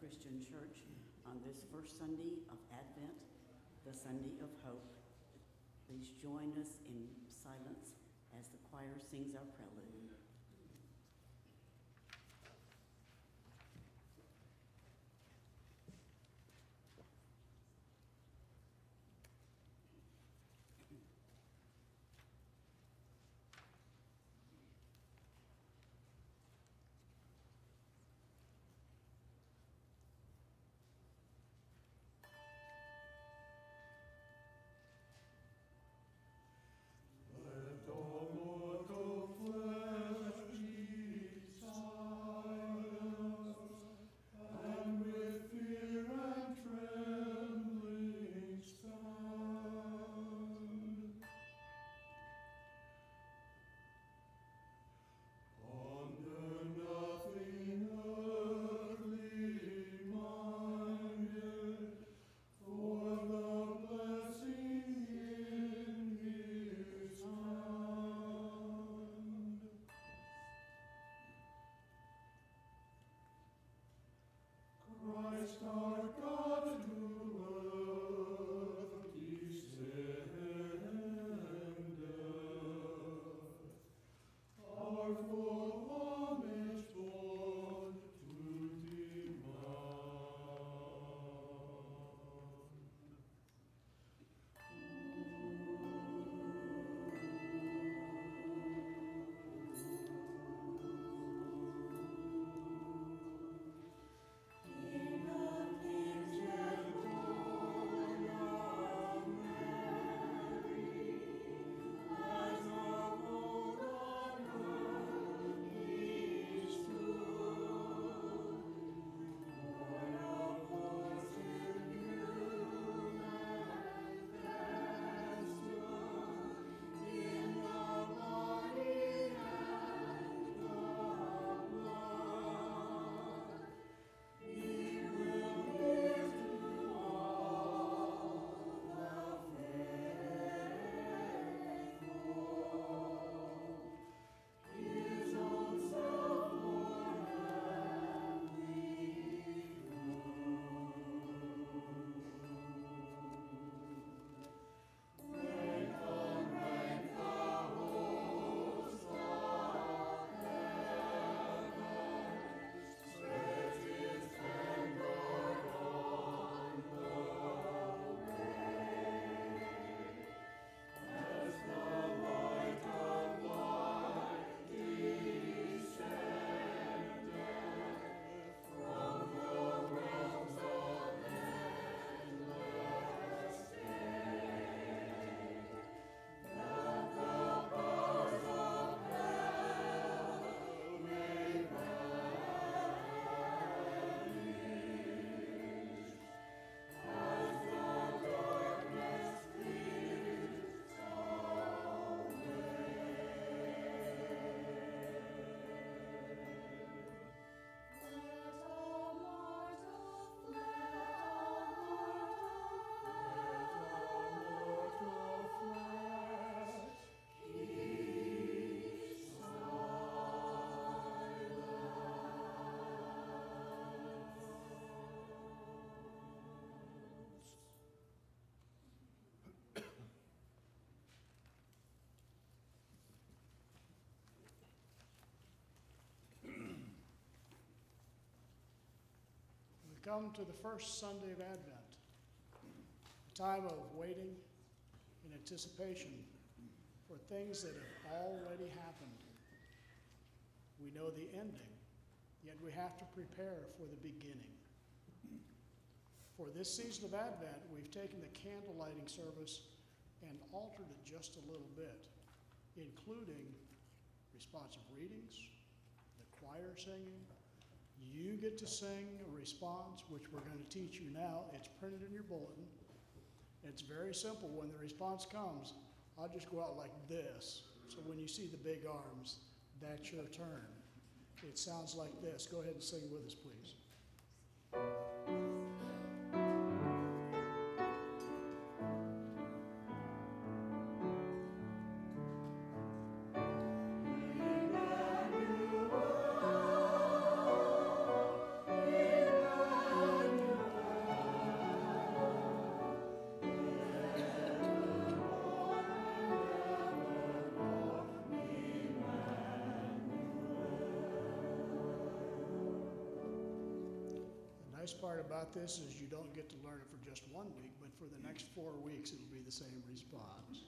Christian Church on this first Sunday of Advent, the Sunday of Hope. Please join us in silence as the choir sings our prelude. Come to the first Sunday of Advent, a time of waiting and anticipation for things that have already happened. We know the ending, yet we have to prepare for the beginning. For this season of Advent, we've taken the candle lighting service and altered it just a little bit, including responsive readings, the choir singing. You get to sing a response, which we're going to teach you now. It's printed in your bulletin. It's very simple. When the response comes, I'll just go out like this. So when you see the big arms, that's your turn. It sounds like this. Go ahead and sing with us, please. best part about this is you don't get to learn it for just 1 week, but for the next 4 weeks, it'll be the same response.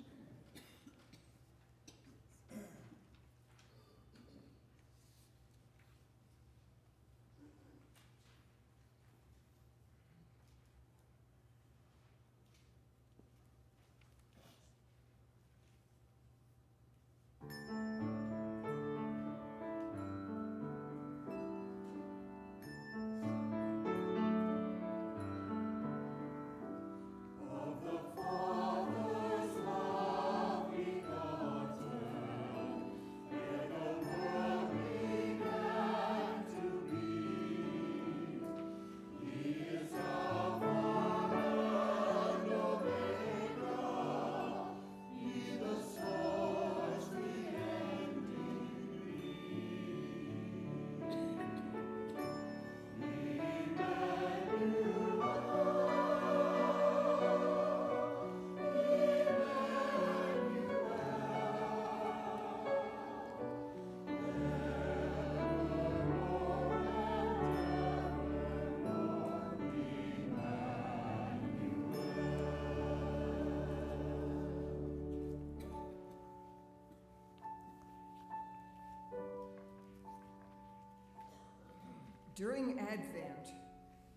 During Advent,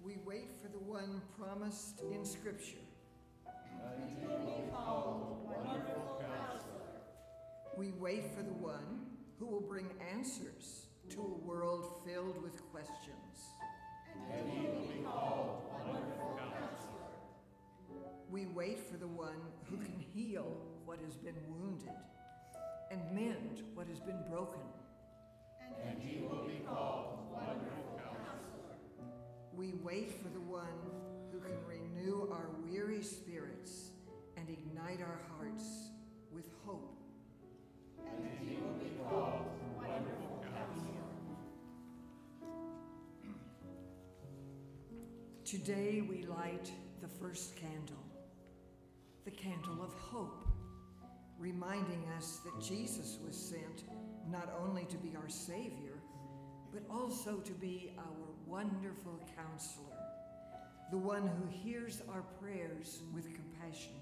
we wait for the one promised in Scripture. Until we call the Wonderful Counselor. We wait for the one who will bring answers to a world filled with questions. And he will be called Wonderful Counselor. We wait for the one who can heal what has been wounded and mend what has been broken. And he will be called Wonderful Counselor. We wait for the one who can renew our weary spirits and ignite our hearts with hope. And he will be called Wonderful Counselor. Today we light the first candle, the candle of hope, reminding us that Jesus was sent not only to be our Savior, but also to be our Wonderful Counselor, the one who hears our prayers with compassion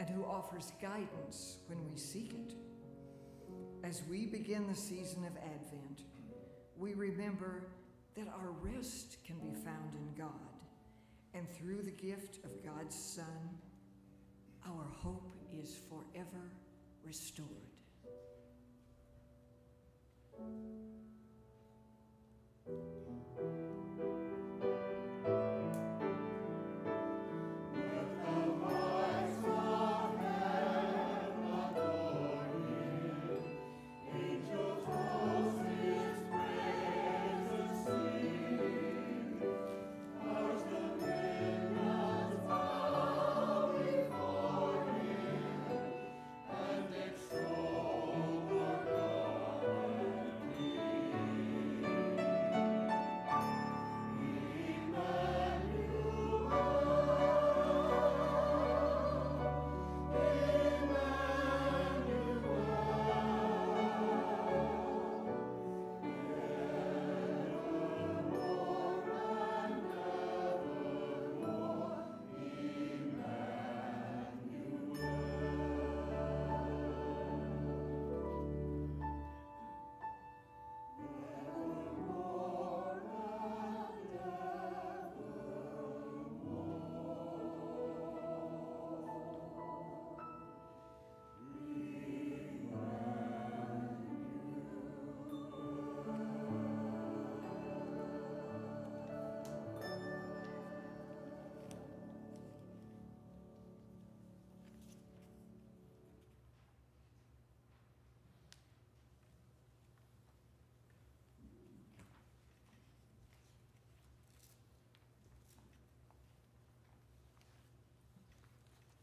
and who offers guidance when we seek it. As we begin the season of Advent, we remember that our rest can be found in God, and through the gift of God's Son, our hope is forever restored.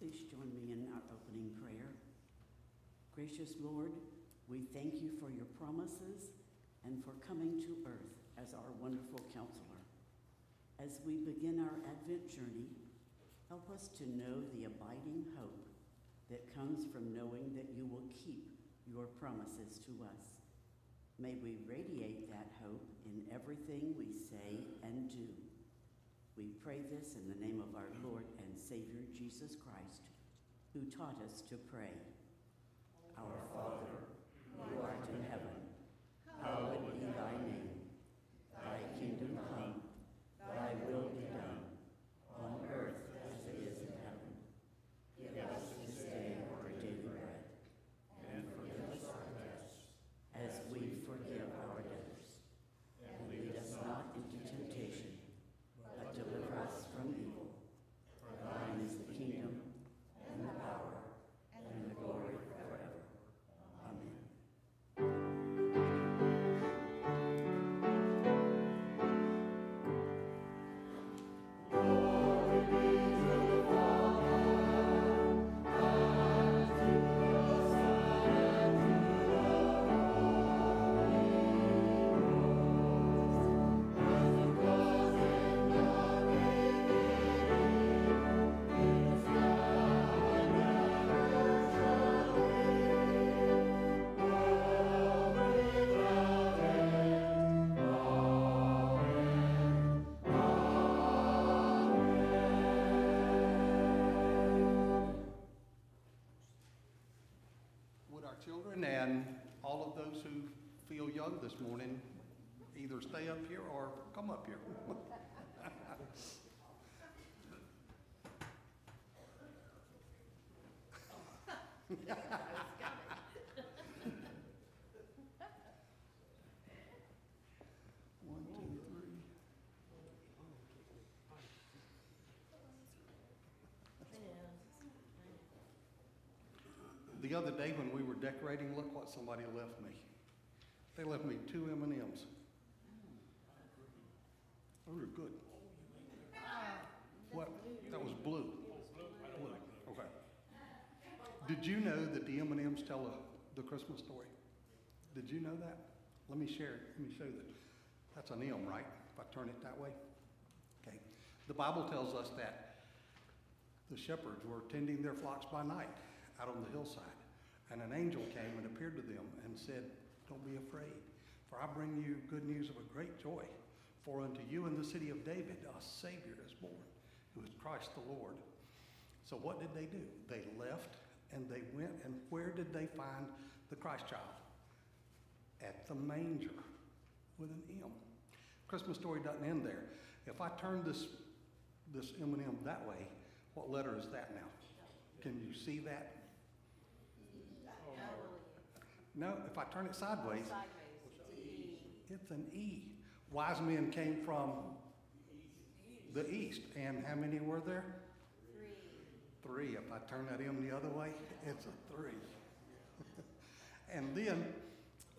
Please join me in our opening prayer. Gracious Lord, we thank you for your promises and for coming to earth as our Wonderful Counselor. As we begin our Advent journey, help us to know the abiding hope that comes from knowing that you will keep your promises to us. May we radiate that hope in everything we say and do. We pray this in the name of our Lord and Savior, Jesus Christ, who taught us to pray. Our Father, who art in heaven, hallowed be thy name. Thy kingdom come, thy will be done, on earth as it is in heaven. Give us this day our daily bread, and forgive us our debts, as we forgive our debtors. And lead us not into temptation, but deliver us from evil. For thine is the kingdom, and the power, and the glory forever. Amen. This morning, either stay up here or come up here. One, two, three. The other day when we were decorating, look what somebody left me. They left me 2 M&Ms. Those are good. What? That was blue. Blue. Okay. Did you know that the M&Ms tell the Christmas story? Did you know that? Let me share it. Let me show you that. That's an M, right? If I turn it that way. Okay. The Bible tells us that the shepherds were tending their flocks by night out on the hillside, and an angel came and appeared to them and said, "Don't be afraid, for I bring you good news of a great joy. For unto you in the city of David a Savior is born, who is Christ the Lord." So what did they do? They left and they went, and where did they find the Christ child? At the manger, with an M. Christmas story doesn't end there. If I turn this M&M that way, what letter is that now? Can you see that? Oh. No, if I turn it sideways, it's an E. Wise men came from the east, and how many were there? 3. If I turn that M the other way, it's a 3. And then,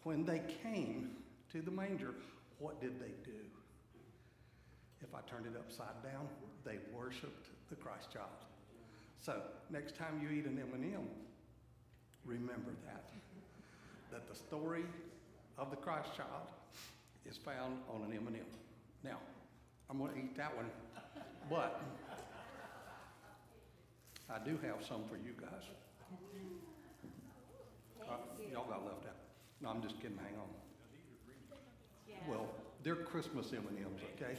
when they came to the manger, what did they do? If I turned it upside down, they worshiped the Christ child. So, next time you eat an M&M, remember that the story of the Christ child is found on an M&M. Now, I'm going to eat that one, but I do have some for you guys. Y'all got left out. No, I'm just kidding. Hang on. Well, they're Christmas M&Ms, okay?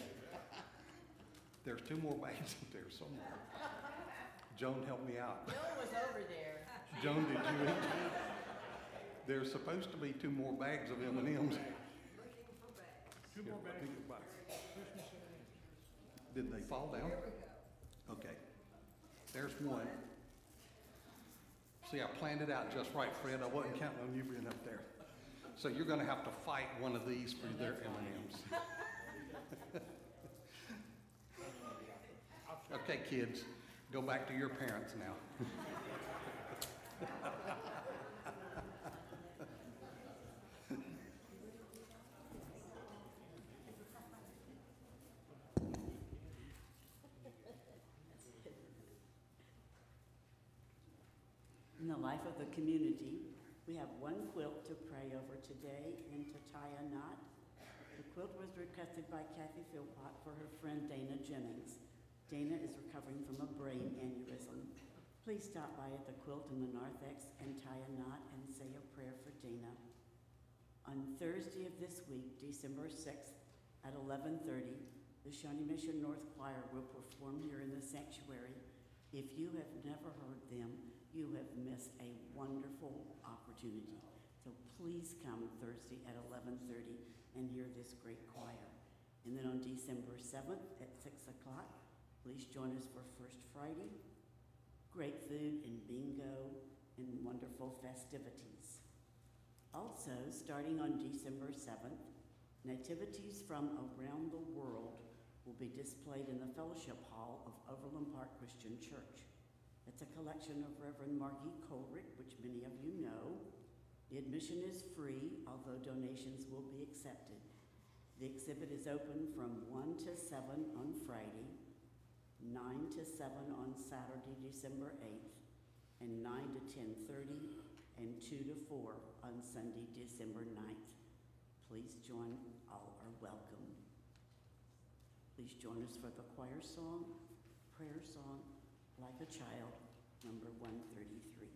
There's 2 more bags up there somewhere. Joan, help me out. Joan was over there. Joan, did you eat? There's supposed to be 2 more bags of M&Ms. Looking for bags. 2 more bags. Did they fall down? There we go. Okay. There's one. See, I planned it out just right, Fred. I wasn't counting on you being up there. So you're going to have to fight one of these for their M&Ms. Okay, kids. Go back to your parents now. In the life of the community, we have one quilt to pray over today and to tie a knot. The quilt was requested by Kathy Philpot for her friend Dana Jennings. Dana is recovering from a brain aneurysm. Please stop by at the quilt in the narthex and tie a knot and say a prayer for Dana. On Thursday of this week, December 6th at 11:30, The Shawnee Mission North Choir will perform here in the sanctuary. If you have never heard them, you have missed a wonderful opportunity. So please come Thursday at 11:30 and hear this great choir. And then on December 7th at 6 o'clock, please join us for First Friday. Great food and bingo and wonderful festivities. Also, starting on December 7th, nativities from around the world will be displayed in the Fellowship Hall of Overland Park Christian Church. It's a collection of Reverend Margie Colerick, which many of you know. The admission is free, although donations will be accepted. The exhibit is open from 1 to 7 on Friday, 9 to 7 on Saturday, December 8th, and 9 to 10:30, and 2 to 4 on Sunday, December 9th. Please join, all are welcome. Please join us for the choir song, prayer song, Like a Child, number 133.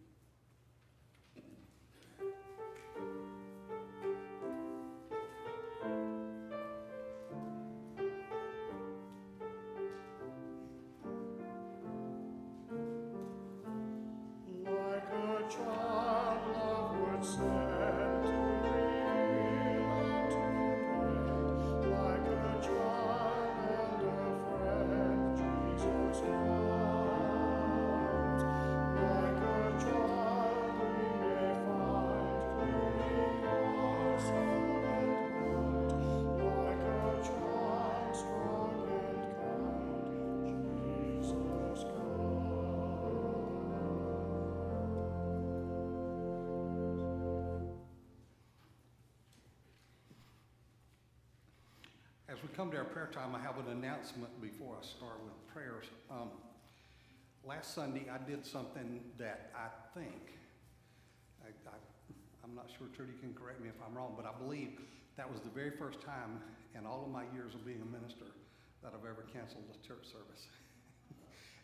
Come to our prayer time. I have an announcement before I start with prayers. Last Sunday I did something that I think, I'm not sure, Trudy can correct me if I'm wrong, but I believe that was the very first time in all of my years of being a minister that I've ever canceled a church service.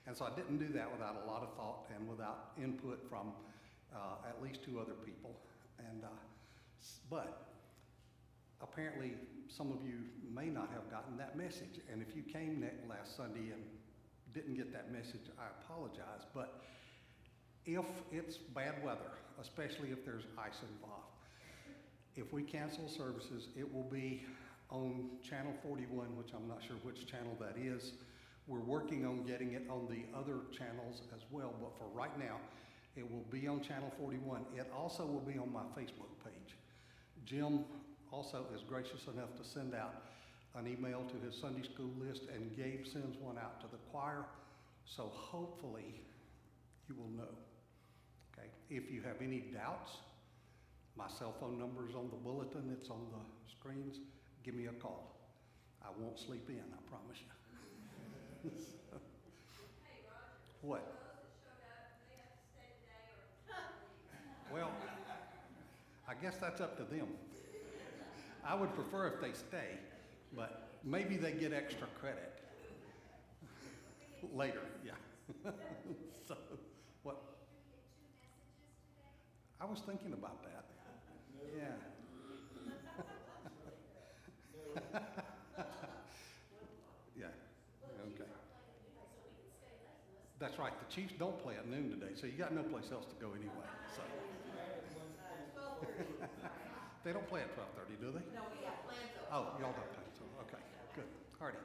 And so I didn't do that without a lot of thought and without input from at least two other people. And but apparently, some of you may not have gotten that message. And if you came last Sunday and didn't get that message, I apologize. But if it's bad weather, especially if there's ice involved, if we cancel services, it will be on Channel 41, which I'm not sure which channel that is. We're working on getting it on the other channels as well. But for right now, it will be on Channel 41. It also will be on my Facebook page. Jim also is gracious enough to send out an email to his Sunday school list, and Gabe sends one out to the choir. So hopefully you will know. Okay. If you have any doubts, my cell phone number is on the bulletin. It's on the screens. Give me a call. I won't sleep in, I promise you. So. Hey, Roger. What? Those that showed up, do they have to stay today or? Well, I guess that's up to them. I would prefer if they stay, but maybe they get extra credit later. Yeah. So, what? I was thinking about that. Yeah. Yeah. Okay. That's right. The Chiefs don't play at noon today, so you got no place else to go anyway. So. They don't play at 12:30, do they? No, we have plans. Oh, y'all don't play. Okay, good. All righty.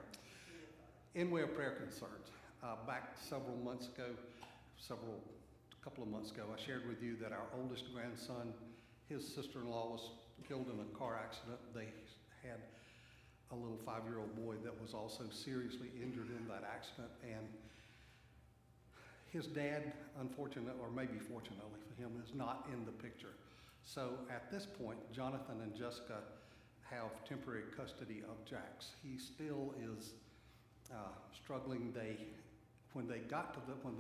In way of prayer concerns, back a couple of months ago, I shared with you that our oldest grandson, his sister-in-law was killed in a car accident. They had a little 5-year-old boy that was also seriously injured in that accident, and his dad, unfortunately, or maybe fortunately for him, is not in the picture. So at this point, Jonathan and Jessica have temporary custody of Jax. He still is struggling. When the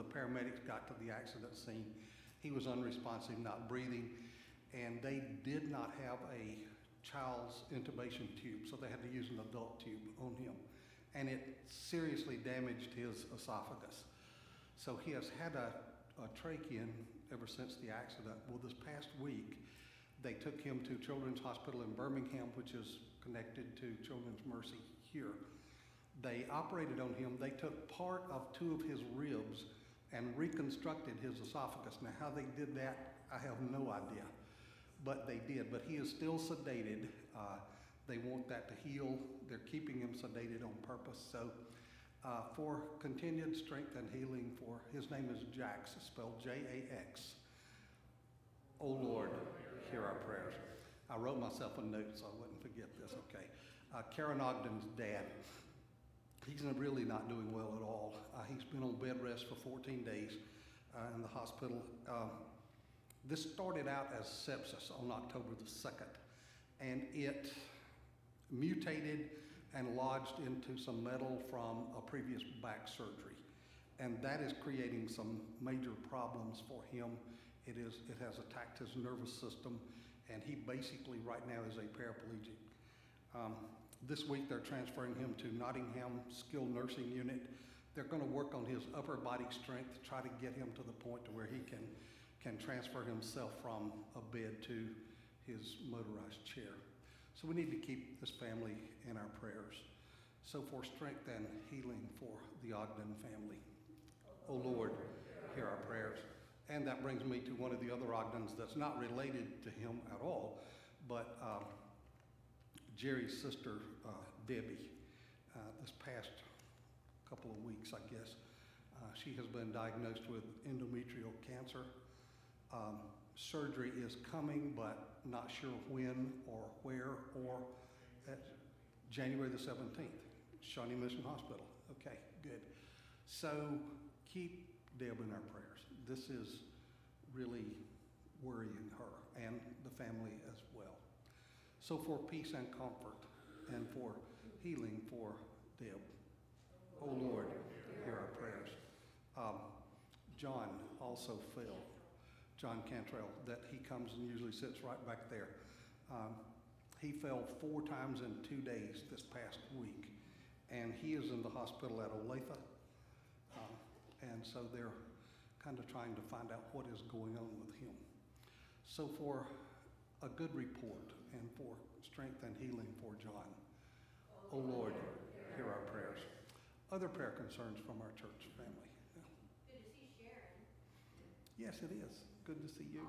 paramedics got to the accident scene, he was unresponsive, not breathing, and they did not have a child's intubation tube, so they had to use an adult tube on him, and it seriously damaged his esophagus. So he has had a trachean ever since the accident. Well, this past week, they took him to Children's Hospital in Birmingham, which is connected to Children's Mercy here. They operated on him. They took part of two of his ribs and reconstructed his esophagus. Now, how they did that, I have no idea, but they did. But he is still sedated. They want that to heal. They're keeping him sedated on purpose. So for continued strength and healing for, his name is Jax, spelled J-A-X. Oh Lord, hear our prayers. I wrote myself a note so I wouldn't forget this, okay. Karen Ogden's dad, he's really not doing well at all. He's been on bed rest for 14 days in the hospital. This started out as sepsis on October the 2nd, and it mutated and lodged into some metal from a previous back surgery. And that is creating some major problems for him. It has attacked his nervous system, and he basically right now is a paraplegic. This week they're transferring him to Nottingham skilled nursing unit. They're gonna work on his upper body strength, try to get him to the point to where he can transfer himself from a bed to his motorized chair. So we need to keep this family in our prayers. So for strength and healing for the Ogden family. Oh Lord, hear our prayers. And that brings me to one of the other Ogdens that's not related to him at all, but Jerry's sister, Debbie, this past couple of weeks, I guess, she has been diagnosed with endometrial cancer. Surgery is coming, but not sure when or where, or at January the 17th, Shawnee Mission Hospital. Okay, good. So keep Deb in our prayers. This is really worrying her and the family as well. So for peace and comfort and for healing for Deb. Oh Lord, hear our prayers. John also fell. John Cantrell, that he comes and usually sits right back there. He fell 4 times in 2 days this past week, and he is in the hospital at Olathe. And so they're kind of trying to find out what is going on with him. So for a good report and for strength and healing for John. Oh Lord, hear our prayers. Other prayer concerns from our church family. Good to see Sharon. Yes, it is. Good to see you.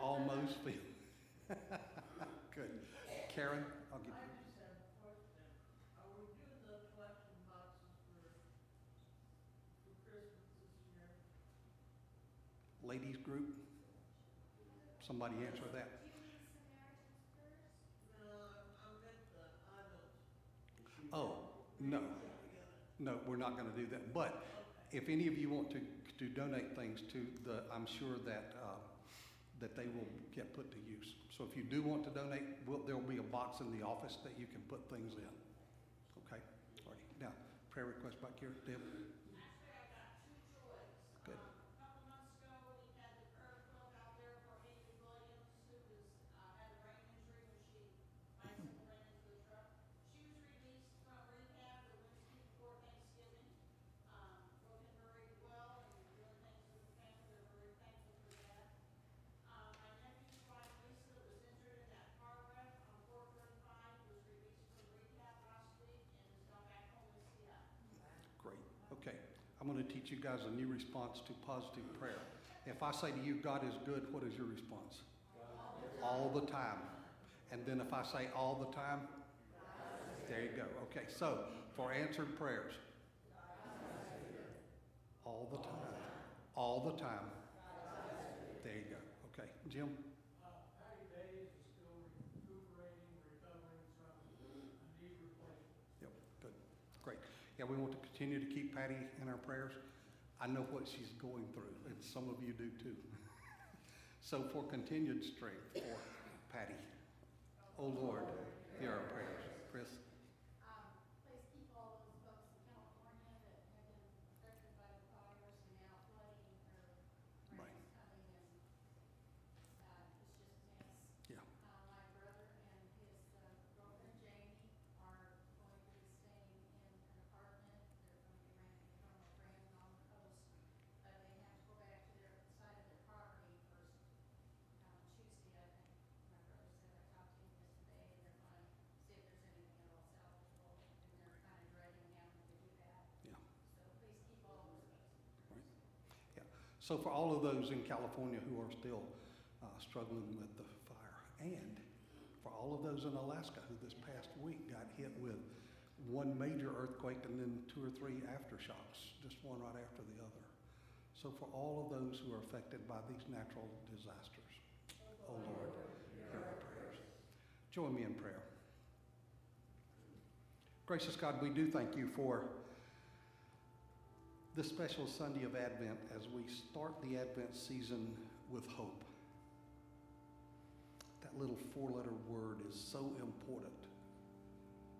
Almost feel. Good. Karen, I'll get you. Ladies group? Somebody answer that. Oh, no. No, we're not going to do that. But if any of you want to donate things to the, I'm sure that that they will get put to use. So if you do want to donate, there'll be a box in the office that you can put things in. Okay? All right. Now, prayer request back here. Deb? Good. I'm going to teach you guys a new response to positive prayer. If I say to you, God is good, what is your response? All the time. And then if I say all the time, there you go. Okay, so for answered prayers, all the time. All the time. There you go. Okay, Jim? Patty Day is still recovering from a knee replacement. Yep, good. Great. Yeah, we want to continue to keep Patty in our prayers. I know what she's going through, and some of you do too. So for continued strength for Patty. Oh Lord, hear our prayers. Chris? Please keep all those folks in California that have been affected by the fires and now flooding or rain coming in. It's just a mess. Yeah. My brother and his girlfriend Jamie are going to be staying in an apartment. They're going to be renting from a brand on the coast, but they have to go back to their side of their property first Tuesday, I think. My brother said I talked to him yesterday, and they're going to see if there's anything else. So for all of those in California who are still struggling with the fire, and for all of those in Alaska who this past week got hit with one major earthquake and then two or three aftershocks, just one right after the other. So for all of those who are affected by these natural disasters, oh Lord, hear our prayers. Join me in prayer. Gracious God, we do thank you for this special Sunday of Advent as we start the Advent season with hope. That little four-letter word is so important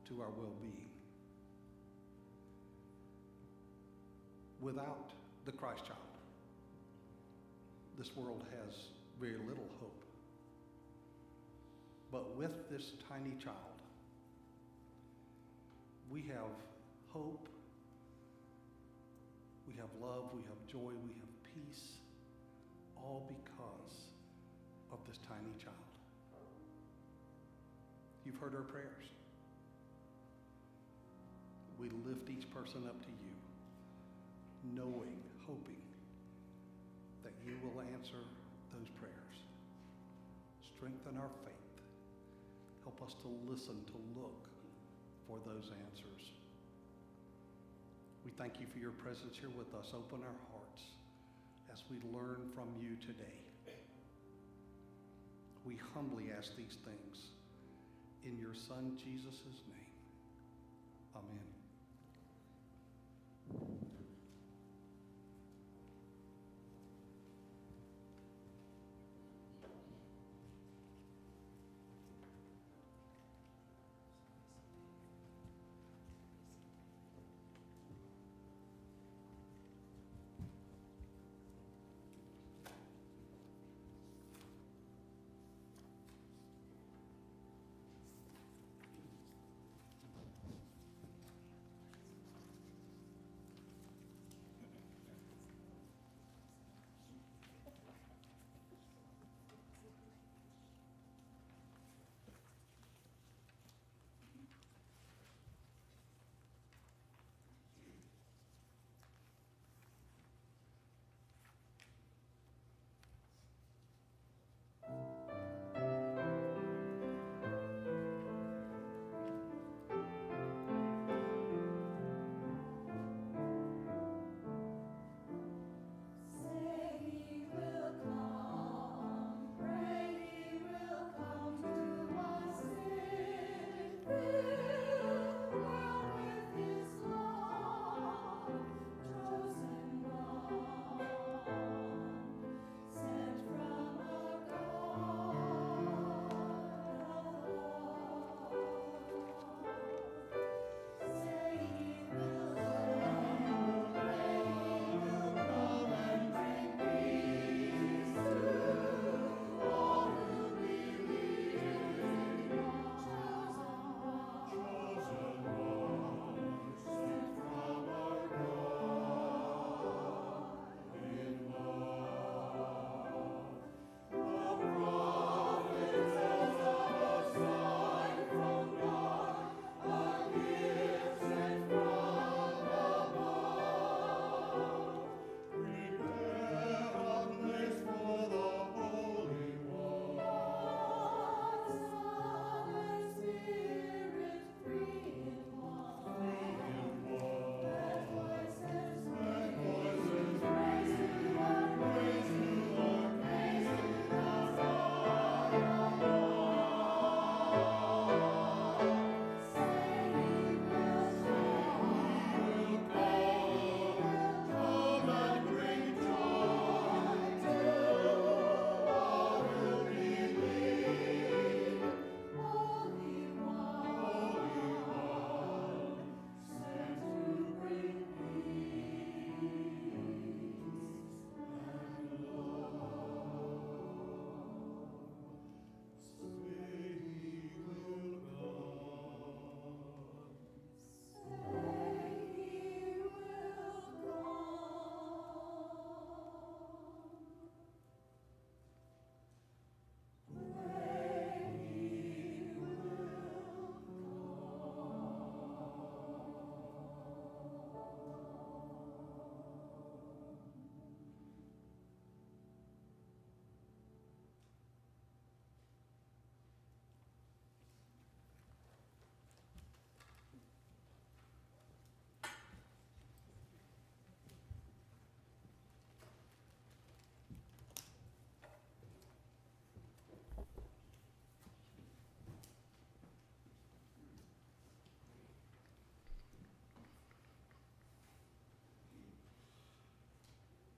to our well-being. Without the Christ child, this world has very little hope. But with this tiny child, we have hope, we have love, we have joy, we have peace, all because of this tiny child. You've heard our prayers. We lift each person up to you, knowing, hoping that you will answer those prayers. Strengthen our faith. Help us to listen, to look for those answers. We thank you for your presence here with us. Open our hearts as we learn from you today. We humbly ask these things in your Son, Jesus' name. Amen.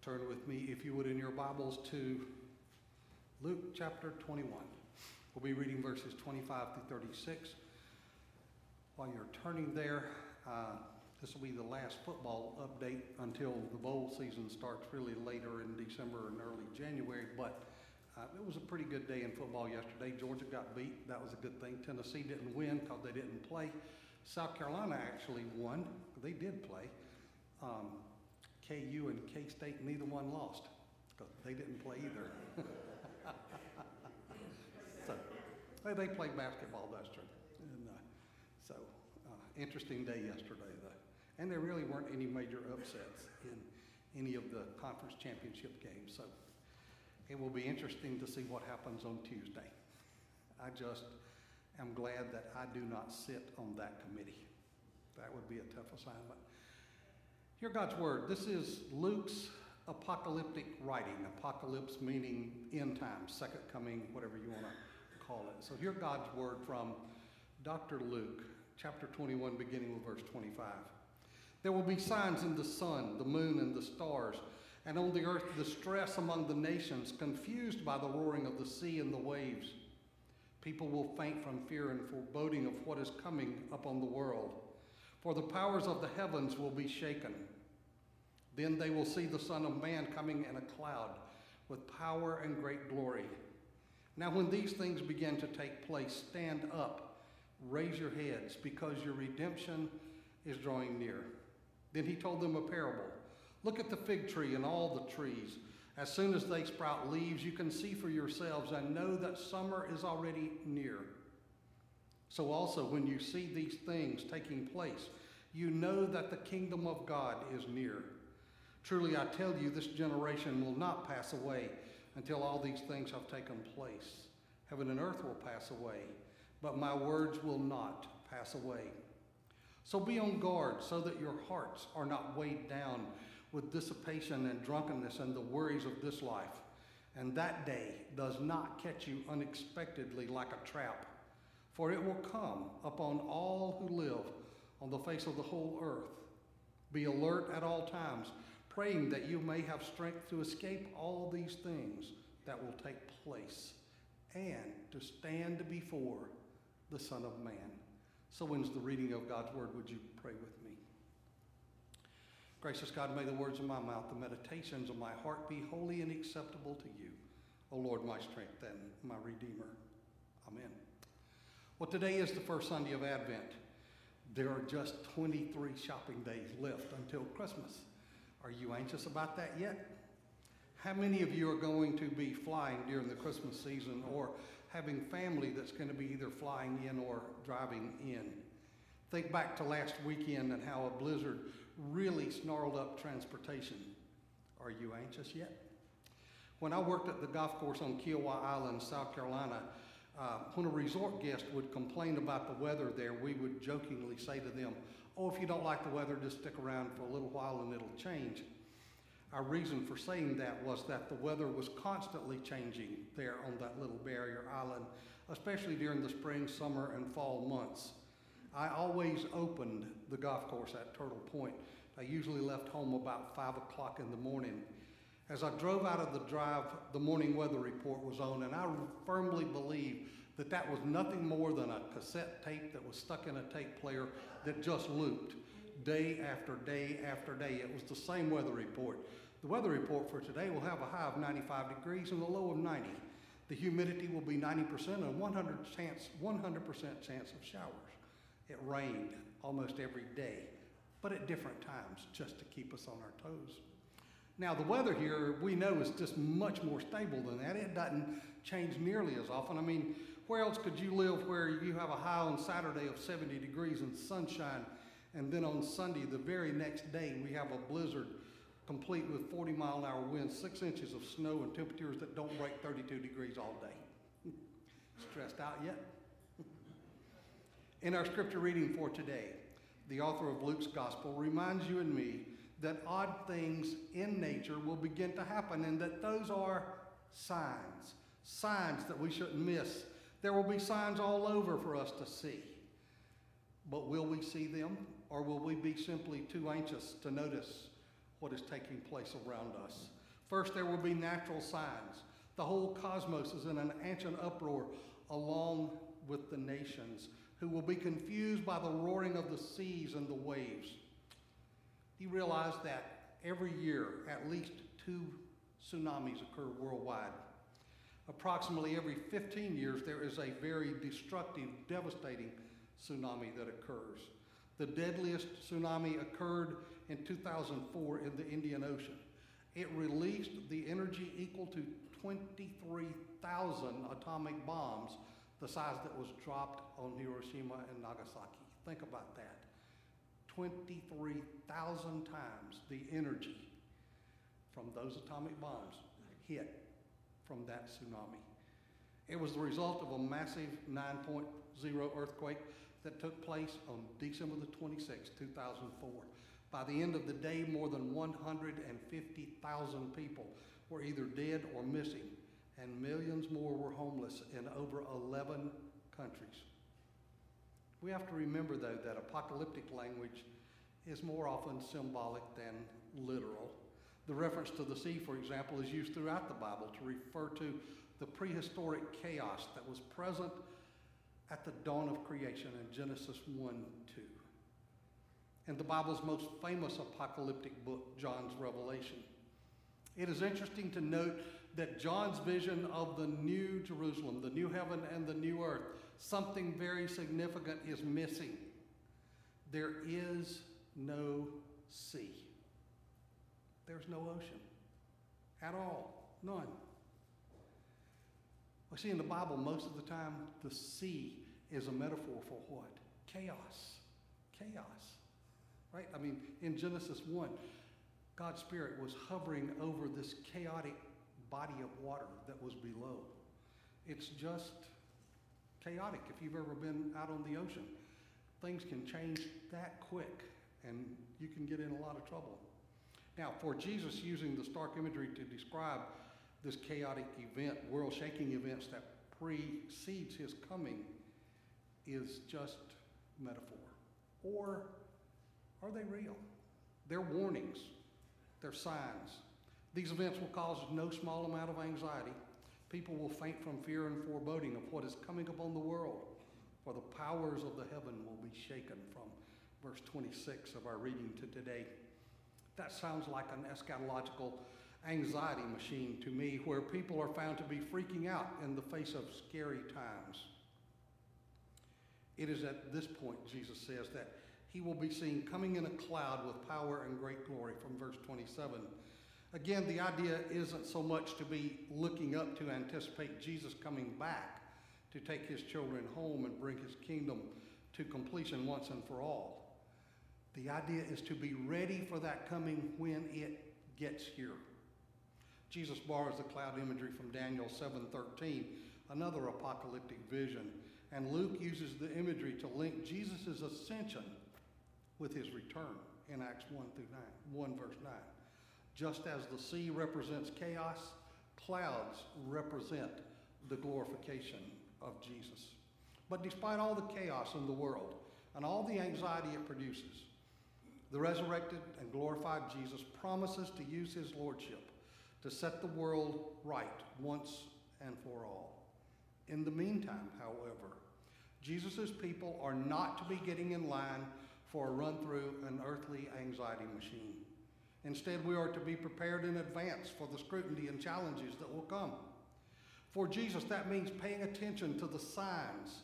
Turn with me, if you would, in your Bibles to Luke chapter 21. We'll be reading verses 25 through 36. While you're turning there, this will be the last football update until the bowl season starts really later in December and early January, but it was a pretty good day in football yesterday. Georgia got beat. That was a good thing. Tennessee didn't win because they didn't play. South Carolina actually won. They did play. KU and K-State, neither one lost because they didn't play either. So they played basketball, that's true. And, so interesting day yesterday, though. And there really weren't any major upsets in any of the conference championship games. So it will be interesting to see what happens on Tuesday. I just am glad that I do not sit on that committee. That would be a tough assignment. Hear God's word. This is Luke's apocalyptic writing. Apocalypse meaning end times, second coming, whatever you want to call it. So hear God's word from Dr. Luke, chapter 21, beginning with verse 25. There will be signs in the sun, the moon, and the stars, and on the earth distress among the nations, confused by the roaring of the sea and the waves. People will faint from fear and foreboding of what is coming upon the world. For the powers of the heavens will be shaken. Then they will see the Son of Man coming in a cloud with power and great glory. Now when these things begin to take place, stand up, raise your heads, because your redemption is drawing near. Then he told them a parable. Look at the fig tree and all the trees. As soon as they sprout leaves, you can see for yourselves and know that summer is already near. So also, when you see these things taking place, you know that the kingdom of God is near. Truly, I tell you, this generation will not pass away until all these things have taken place. Heaven and earth will pass away, but my words will not pass away. So be on guard so that your hearts are not weighed down with dissipation and drunkenness and the worries of this life. And that day does not catch you unexpectedly like a trap. For it will come upon all who live on the face of the whole earth. Be alert at all times, praying that you may have strength to escape all these things that will take place and to stand before the Son of Man. So ends the reading of God's word. Would you pray with me? Gracious God, may the words of my mouth, the meditations of my heart be holy and acceptable to you, O Lord, my strength and my Redeemer. Amen. Well, today is the first Sunday of Advent. There are just 23 shopping days left until Christmas. Are you anxious about that yet? How many of you are going to be flying during the Christmas season or having family that's going to be either flying in or driving in? Think back to last weekend and how a blizzard really snarled up transportation. Are you anxious yet? When I worked at the golf course on Kiawah Island, South Carolina, when a resort guest would complain about the weather there, we would jokingly say to them, "Oh, if you don't like the weather, just stick around for a little while and it'll change." Our reason for saying that was that the weather was constantly changing there on that little barrier island, especially during the spring, summer, and fall months. I always opened the golf course at Turtle Point. I usually left home about 5 o'clock in the morning. As I drove out of the drive, the morning weather report was on, and I firmly believe that that was nothing more than a cassette tape that was stuck in a tape player that just looped day after day after day. It was the same weather report. The weather report for today will have a high of 95 degrees and a low of 90. The humidity will be 90% and 100% chance of showers. It rained almost every day, but at different times, just to keep us on our toes. Now, the weather here, we know, is just much more stable than that. It doesn't change nearly as often. I mean, where else could you live where you have a high on Saturday of 70 degrees and sunshine, and then on Sunday, the very next day, we have a blizzard complete with 40-mile-an-hour winds, 6 inches of snow, and temperatures that don't break 32 degrees all day? Stressed out yet? In our scripture reading for today, the author of Luke's gospel reminds you and me that odd things in nature will begin to happen, and that those are signs, signs that we shouldn't miss. There will be signs all over for us to see. But will we see them, or will we be simply too anxious to notice what is taking place around us. First, there will be natural signs. The whole cosmos is in an ancient uproar along with the nations, who will be confused by the roaring of the seas and the waves. You realize that every year at least 2 tsunamis occur worldwide. Approximately every 15 years, there is a very destructive, devastating tsunami that occurs. The deadliest tsunami occurred in 2004 in the Indian Ocean. It released the energy equal to 23,000 atomic bombs, the size that was dropped on Hiroshima and Nagasaki. Think about that. 23,000 times the energy from those atomic bombs hit from that tsunami. It was the result of a massive 9.0 earthquake that took place on December the 26th, 2004. By the end of the day, more than 150,000 people were either dead or missing, and millions more were homeless in over 11 countries. We have to remember, though, that apocalyptic language is more often symbolic than literal. The reference to the sea, for example, is used throughout the Bible to refer to the prehistoric chaos that was present at the dawn of creation in Genesis 1-2. In the Bible's most famous apocalyptic book, John's Revelation, it is interesting to note that John's vision of the new Jerusalem, the new heaven and the new earth, something very significant is missing. There is no sea. There's no ocean at all, none. We see in the Bible most of the time the sea is a metaphor for what? Chaos. Chaos. Right? I mean, in Genesis 1, God's Spirit was hovering over this chaotic body of water that was below. It's just chaotic. If you've ever been out on the ocean, things can change that quick and you can get in a lot of trouble. Now, for Jesus, using the stark imagery to describe this chaotic event, world-shaking events that precedes his coming, is just metaphor. Or are they real? They're warnings. They're signs. These events will cause no small amount of anxiety. People will faint from fear and foreboding of what is coming upon the world, for the powers of the heaven will be shaken, from verse 26 of our reading to today. That sounds like an eschatological anxiety machine to me, where people are found to be freaking out in the face of scary times. It is at this point, Jesus says, that he will be seen coming in a cloud with power and great glory, from verse 27. Again, the idea isn't so much to be looking up to anticipate Jesus coming back to take his children home and bring his kingdom to completion once and for all. The idea is to be ready for that coming when it gets here. Jesus borrows the cloud imagery from Daniel 7:13, another apocalyptic vision, and Luke uses the imagery to link Jesus' ascension with his return in Acts 1 verse 9. Just as the sea represents chaos, clouds represent the glorification of Jesus. But despite all the chaos in the world and all the anxiety it produces, the resurrected and glorified Jesus promises to use his lordship to set the world right once and for all. In the meantime, however, Jesus' people are not to be getting in line for a run through an earthly anxiety machine. Instead, we are to be prepared in advance for the scrutiny and challenges that will come. For Jesus, that means paying attention to the signs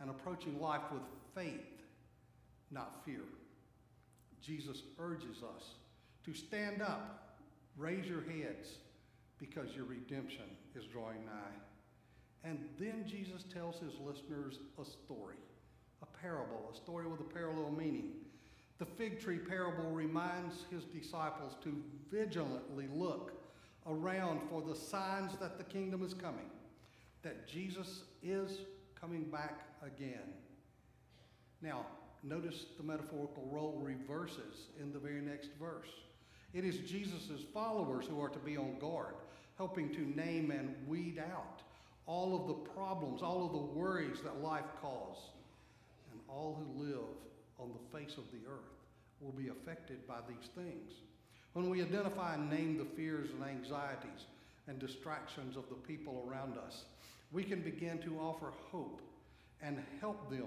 and approaching life with faith, not fear. Jesus urges us to stand up, raise your heads, because your redemption is drawing nigh. And then Jesus tells his listeners a story, a parable, a story with a parallel meaning. The fig tree parable reminds his disciples to vigilantly look around for the signs that the kingdom is coming, that Jesus is coming back again. Now, notice the metaphorical role reverses in the very next verse. It is Jesus' followers who are to be on guard, helping to name and weed out all of the problems, all of the worries that life causes, and all who live on the face of the earth will be affected by these things. When we identify and name the fears and anxieties and distractions of the people around us, we can begin to offer hope and help them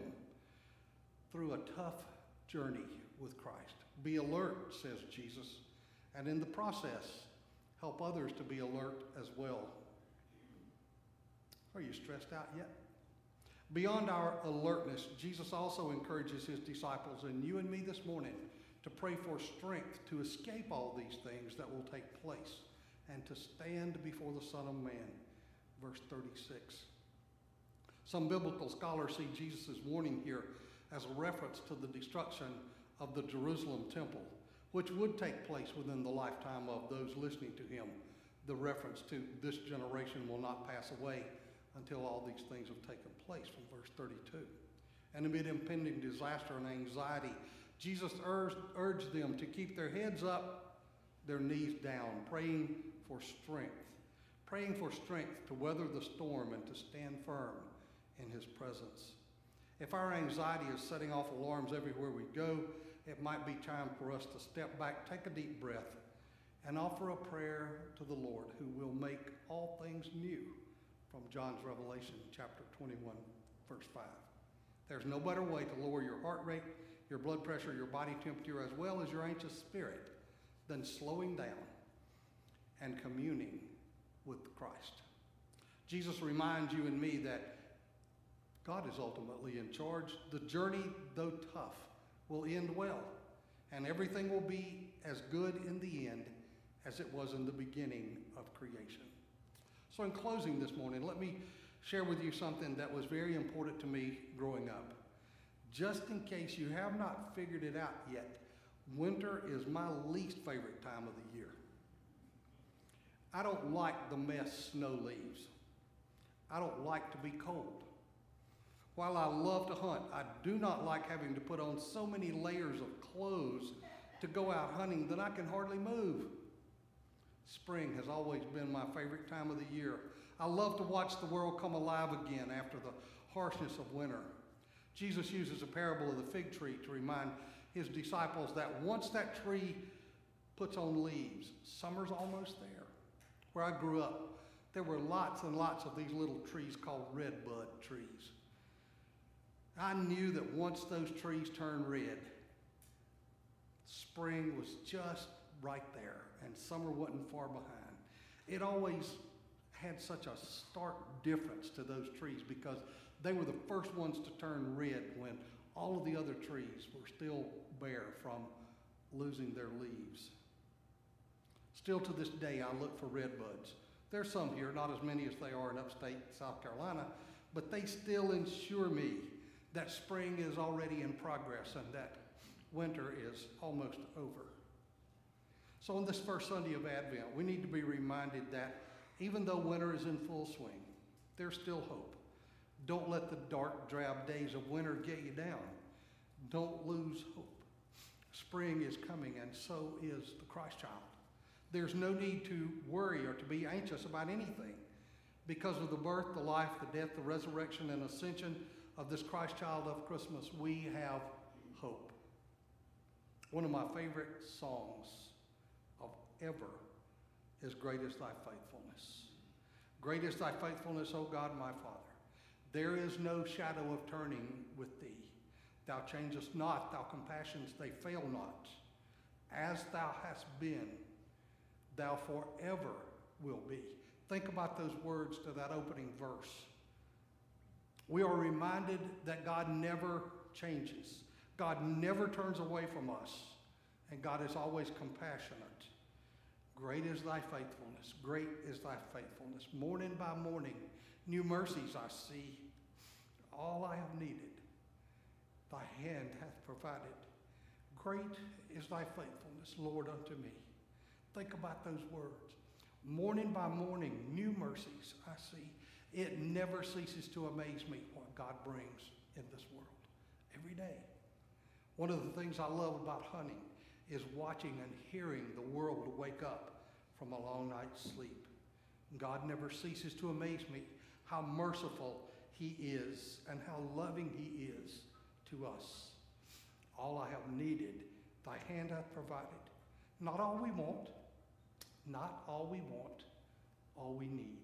through a tough journey with Christ. Be alert, says Jesus, and in the process, help others to be alert as well. Are you stressed out yet? Beyond our alertness, Jesus also encourages his disciples and you and me this morning to pray for strength to escape all these things that will take place and to stand before the Son of Man, verse 36. Some biblical scholars see Jesus' warning here as a reference to the destruction of the Jerusalem temple, which would take place within the lifetime of those listening to him. The reference to this generation will not pass away until all these things have taken place, from verse 32. And amid impending disaster and anxiety, Jesus urged them to keep their heads up, their knees down, praying for strength. Praying for strength to weather the storm and to stand firm in his presence. If our anxiety is setting off alarms everywhere we go, it might be time for us to step back, take a deep breath, and offer a prayer to the Lord who will make all things new, from John's Revelation, chapter 21, verse 5. There's no better way to lower your heart rate, your blood pressure, your body temperature, as well as your anxious spirit, than slowing down and communing with Christ. Jesus reminds you and me that God is ultimately in charge. The journey, though tough, will end well, and everything will be as good in the end as it was in the beginning of creation. So in closing this morning, let me share with you something that was very important to me growing up. Just in case you have not figured it out yet, winter is my least favorite time of the year. I don't like the mess snow leaves. I don't like to be cold. While I love to hunt, I do not like having to put on so many layers of clothes to go out hunting that I can hardly move. Spring has always been my favorite time of the year. I love to watch the world come alive again after the harshness of winter. Jesus uses a parable of the fig tree to remind his disciples that once that tree puts on leaves, summer's almost there. Where I grew up, there were lots and lots of these little trees called redbud trees. I knew that once those trees turned red, spring was just right there, and summer wasn't far behind. It always had such a stark difference to those trees because they were the first ones to turn red when all of the other trees were still bare from losing their leaves. Still to this day, I look for redbuds. There's some here, not as many as they are in upstate South Carolina, but they still ensure me that spring is already in progress and that winter is almost over. So on this first Sunday of Advent, we need to be reminded that even though winter is in full swing, there's still hope. Don't let the dark, drab days of winter get you down. Don't lose hope. Spring is coming, and so is the Christ child. There's no need to worry or to be anxious about anything. Because of the birth, the life, the death, the resurrection, and ascension of this Christ child of Christmas, we have hope. One of my favorite songs of ever is Great is Thy Faithfulness. Great is Thy faithfulness, O God, my Father. There is no shadow of turning with Thee. Thou changest not, Thou compassions, they fail not. As Thou hast been, Thou forever will be. Think about those words to that opening verse. We are reminded that God never changes. God never turns away from us. And God is always compassionate. Great is Thy faithfulness. Great is Thy faithfulness. Morning by morning, new mercies I see. All I have needed, Thy hand hath provided. Great is Thy faithfulness, Lord, unto me. Think about those words. Morning by morning, new mercies I see. It never ceases to amaze me what God brings in this world every day. One of the things I love about hunting is watching and hearing the world wake up from a long night's sleep. God never ceases to amaze me how merciful He is and how loving He is to us. All I have needed, Thy hand hath provided. Not all we want, not all we want, all we need.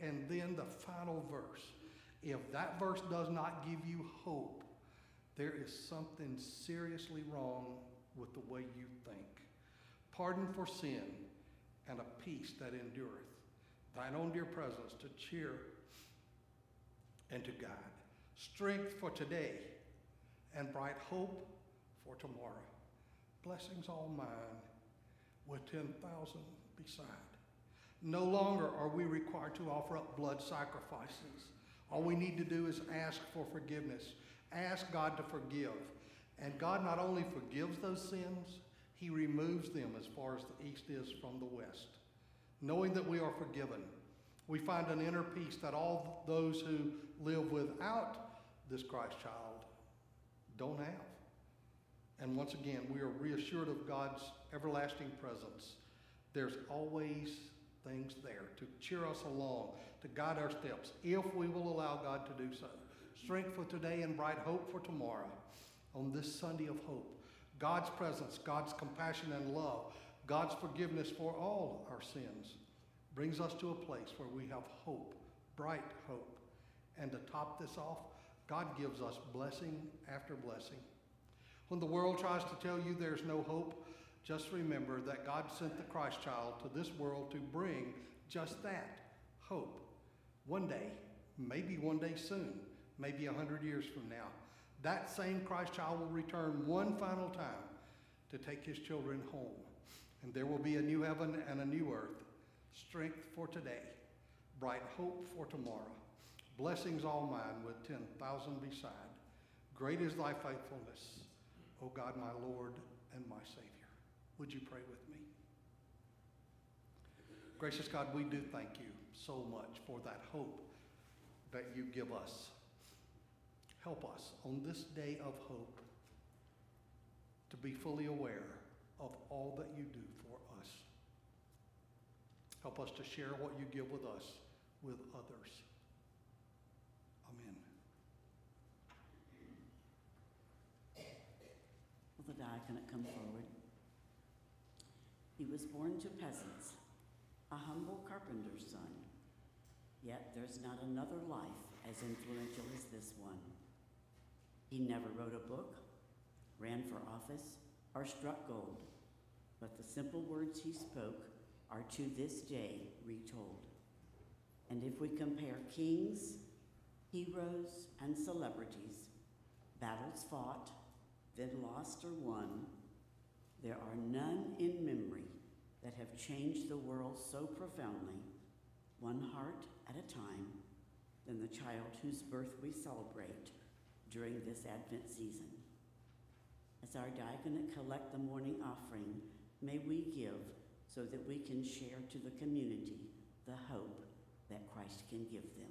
And then the final verse. If that verse does not give you hope, there is something seriously wrong with the way you think. Pardon for sin and a peace that endureth. Thine own dear presence to cheer and to guide. Strength for today and bright hope for tomorrow. Blessings all mine with 10,000 beside. No longer are we required to offer up blood sacrifices. All we need to do is ask for forgiveness. Ask God to forgive. And God not only forgives those sins, he removes them as far as the east is from the west. Knowing that we are forgiven, we find an inner peace that all those who live without this Christ child don't have. And once again, we are reassured of God's everlasting presence. There's always things there to cheer us along, to guide our steps, if we will allow God to do so. Strength for today and bright hope for tomorrow. On this Sunday of hope, God's presence, God's compassion and love, God's forgiveness for all our sins brings us to a place where we have hope, bright hope. And to top this off, God gives us blessing after blessing. When the world tries to tell you there's no hope, just remember that God sent the Christ child to this world to bring just that, hope. One day, maybe one day soon, maybe 100 years from now, that same Christ child will return one final time to take his children home. And there will be a new heaven and a new earth. Strength for today, bright hope for tomorrow. Blessings all mine with 10,000 beside. Great is thy faithfulness, O God, my Lord and my Savior. Would you pray with me? Gracious God, we do thank you so much for that hope that you give us. Help us on this day of hope to be fully aware of all that you do for us. Help us to share what you give with us with others. Amen. Will the diaconate come forward? He was born to peasants, a humble carpenter's son. Yet there's not another life as influential as this one. He never wrote a book, ran for office, or struck gold, but the simple words he spoke are to this day retold. And if we compare kings, heroes, and celebrities, battles fought, then lost or won, there are none in memory that have changed the world so profoundly, one heart at a time, than the child whose birth we celebrate during this Advent season. As our diaconate collect the morning offering, may we give so that we can share to the community the hope that Christ can give them.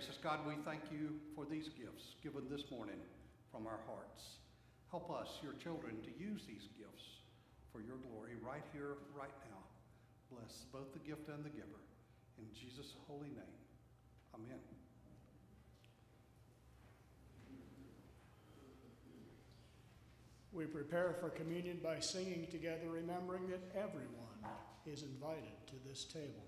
Gracious God, we thank you for these gifts given this morning from our hearts. Help us, your children, to use these gifts for your glory right here, right now. Bless both the gift and the giver. In Jesus' holy name, amen. We prepare for communion by singing together, remembering that everyone is invited to this table.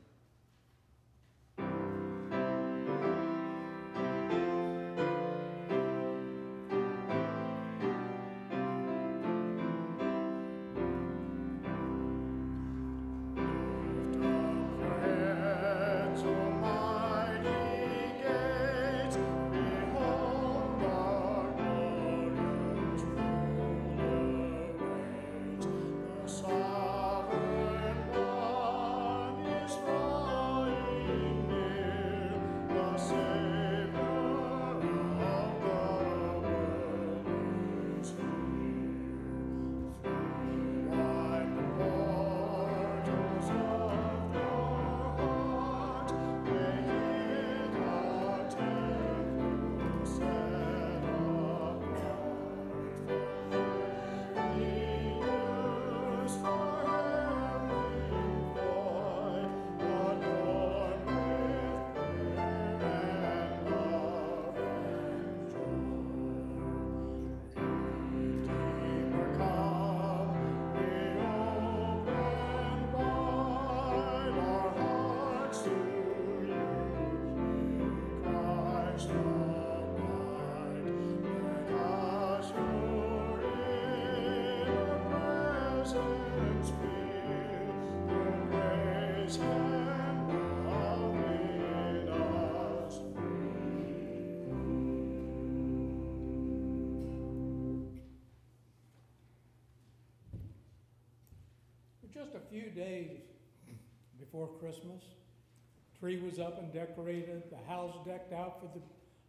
Just a few days before Christmas, tree was up and decorated, the house decked out for the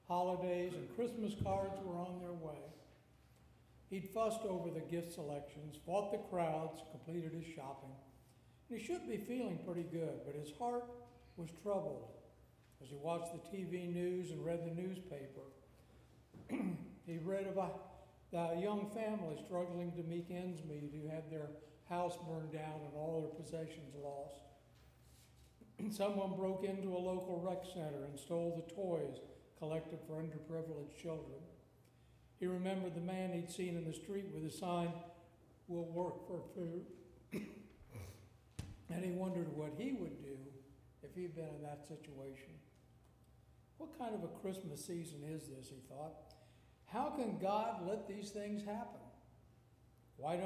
holidays, and Christmas cards were on their way. He'd fussed over the gift selections, fought the crowds, completed his shopping. And he should be feeling pretty good, but his heart was troubled as he watched the TV news and read the newspaper. He read about the young family struggling to make ends meet who had their house burned down and all their possessions lost. Someone broke into a local rec center and stole the toys collected for underprivileged children. He remembered the man he'd seen in the street with a sign, "We'll work for food." And he wondered what he would do if he'd been in that situation. What kind of a Christmas season is this, he thought. How can God let these things happen? Why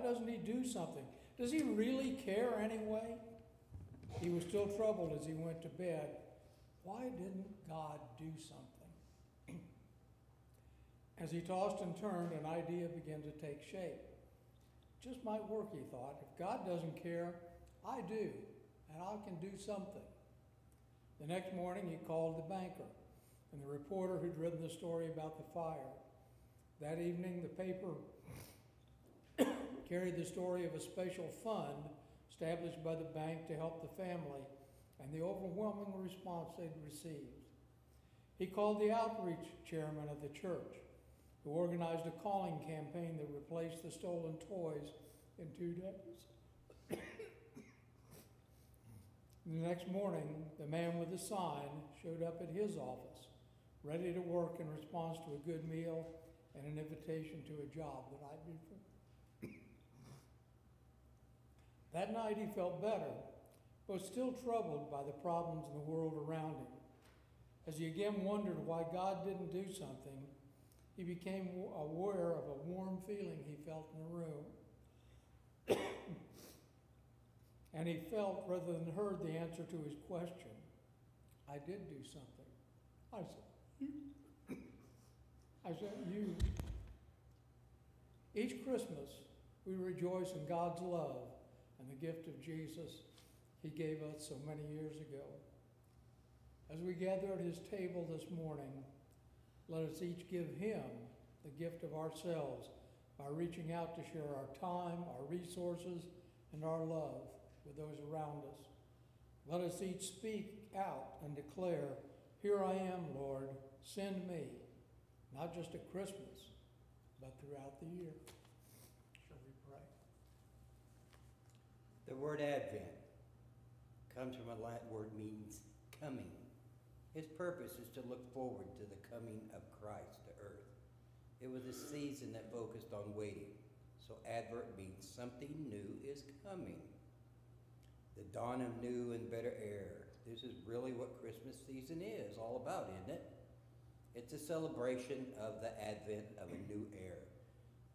doesn't he do something? Does he really care anyway? He was still troubled as he went to bed. Why didn't God do something? As he tossed and turned, an idea began to take shape. Just might work, he thought. If God doesn't care, I do, and I can do something. The next morning, he called the banker and the reporter who'd written the story about the fire. That evening, the paper carried the story of a special fund established by the bank to help the family and the overwhelming response they'd received. He called the outreach chairman of the church, who organized a calling campaign that replaced the stolen toys in 2 days. The next morning, the man with the sign showed up at his office, ready to work in response to a good meal and an invitation to a job the night before. That night he felt better, but still troubled by the problems in the world around him. As he again wondered why God didn't do something, he became aware of a warm feeling he felt in the room. And he felt, rather than heard, the answer to his question. I did do something. I said, you. I said, you. Each Christmas, we rejoice in God's love and the gift of Jesus he gave us so many years ago. As we gather at his table this morning, let us each give him the gift of ourselves by reaching out to share our time, our resources, and our love with those around us. Let us each speak out and declare Here I am, Lord, send me, not just at Christmas, but throughout the year. Shall we pray? The word Advent comes from a Latin word means coming. Its purpose is to look forward to the coming of Christ to earth. It was a season that focused on waiting, so Advent means something new is coming. The dawn of new and better air. This is really what Christmas season is all about, isn't it? It's a celebration of the advent of a new era.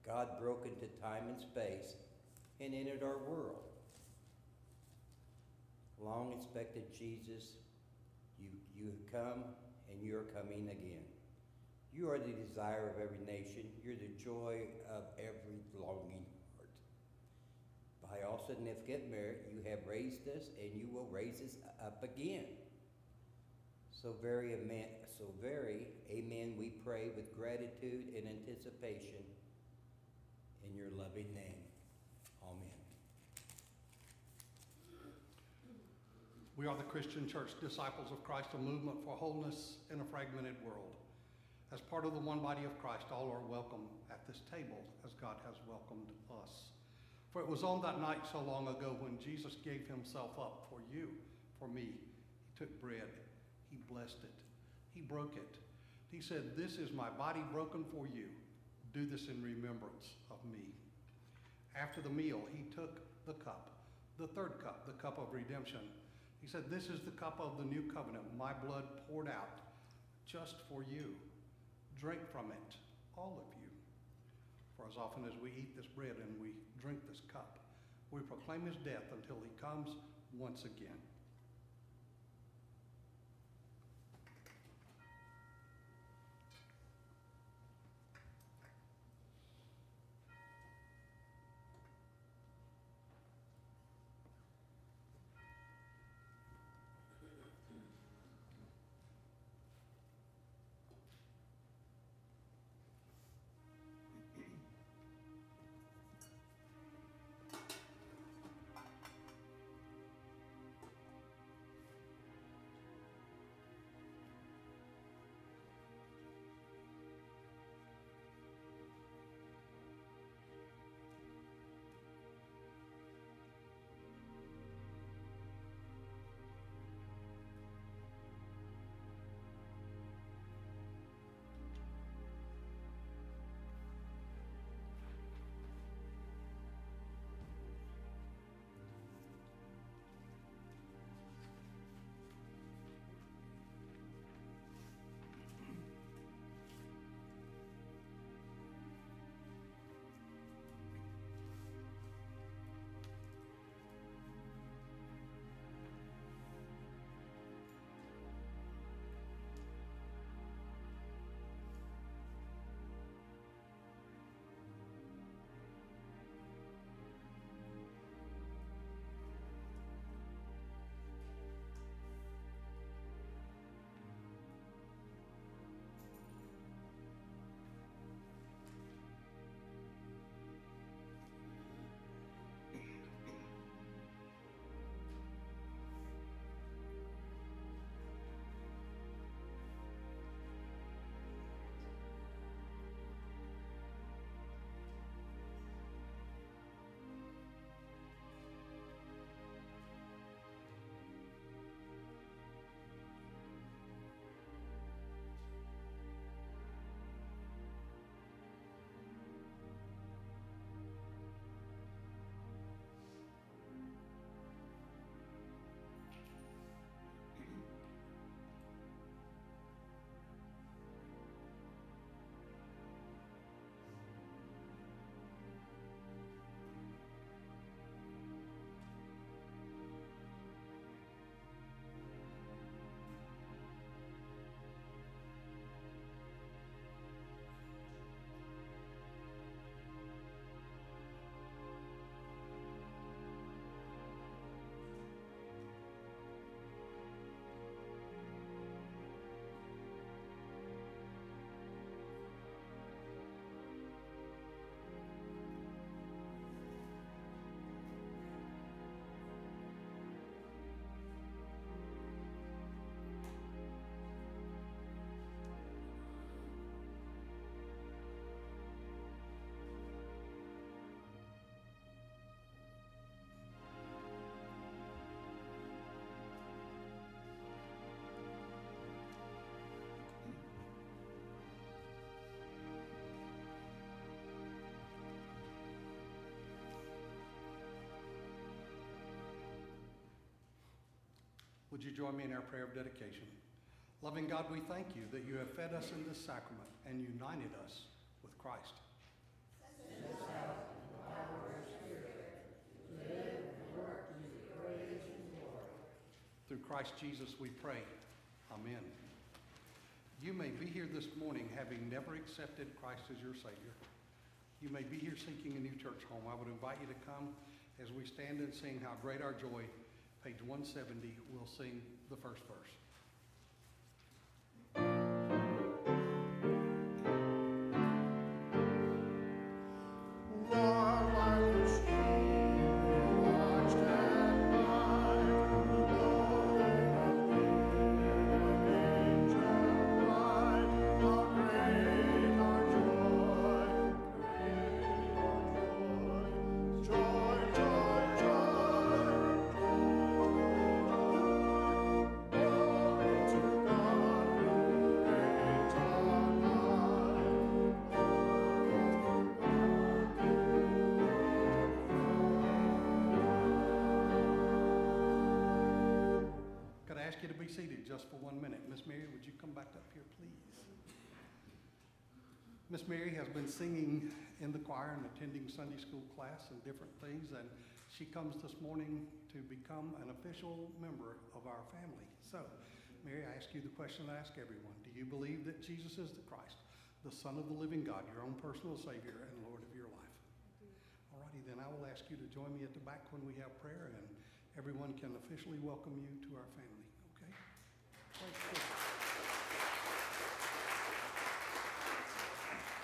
God broke into time and space and entered our world. Long expected Jesus, you have come and you're coming again. You are the desire of every nation. You're the joy of every longing heart. By all significant merit, you have raised us and you will raise us up again. So very amen, we pray with gratitude and anticipation in your loving name. Amen. We are the Christian Church, Disciples of Christ, a movement for wholeness in a fragmented world. As part of the one body of Christ, all are welcome at this table as God has welcomed us. For it was on that night so long ago when Jesus gave himself up for you, for me. He took bread. He blessed it. He broke it. He said, "This is my body broken for you. Do this in remembrance of me." After the meal, he took the cup, the third cup, the cup of redemption. He said, "This is the cup of the new covenant, my blood poured out just for you. Drink from it, all of you. For as often as we eat this bread and we drink this cup, we proclaim his death until he comes once again." Would you join me in our prayer of dedication? Loving God, we thank you that you have fed us in this sacrament and united us with Christ. Through Christ Jesus we pray. Amen. You may be here this morning having never accepted Christ as your Savior. You may be here seeking a new church home. I would invite you to come as we stand and sing How Great Our Joy, page 170. We'll sing the first verse. To be seated just for 1 minute. Miss Mary, would you come back up here, please? Miss Mary has been singing in the choir and attending Sunday school class and different things, and she comes this morning to become an official member of our family. So, Mary, I ask you the question I ask everyone. Do you believe that Jesus is the Christ, the Son of the living God, your own personal Savior and Lord of your life? All righty, then I will ask you to join me at the back when we have prayer, and everyone can officially welcome you to our family.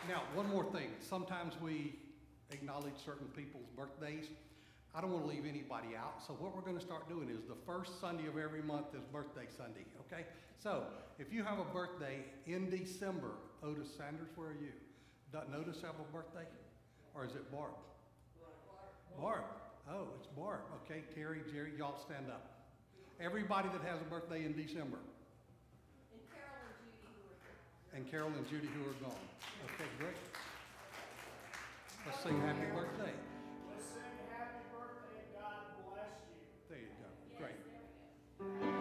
Now, one more thing. Sometimes we acknowledge certain people's birthdays. I don't want to leave anybody out, so what we're going to start doing is the first Sunday of every month is birthday Sunday, okay? So, if you have a birthday in December, Otis Sanders, where are you? Doesn't Otis have a birthday? Or is it Barb? Barb. Oh, it's Barb. Okay, Terry, Jerry, y'all stand up. Everybody that has a birthday in December. And Carol and Judy who are gone. Okay, great. Let's sing happy birthday. Let's sing happy birthday, God bless you. There you go. Yes, great. There we go.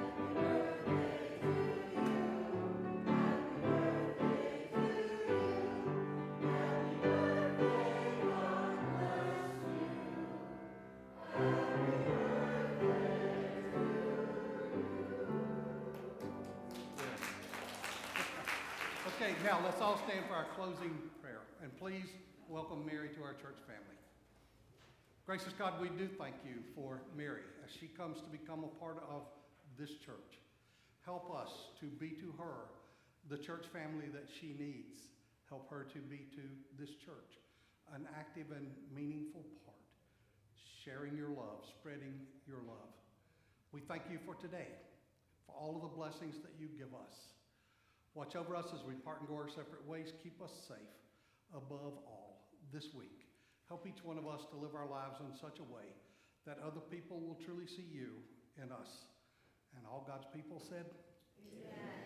Now, let's all stand for our closing prayer, and please welcome Mary to our church family. Gracious God, we do thank you for Mary as she comes to become a part of this church. Help us to be to her the church family that she needs. Help her to be to this church an active and meaningful part, sharing your love, spreading your love. We thank you for today, for all of the blessings that you give us. Watch over us as we part and go our separate ways. Keep us safe above all this week. Help each one of us to live our lives in such a way that other people will truly see you in us. And all God's people said, Amen.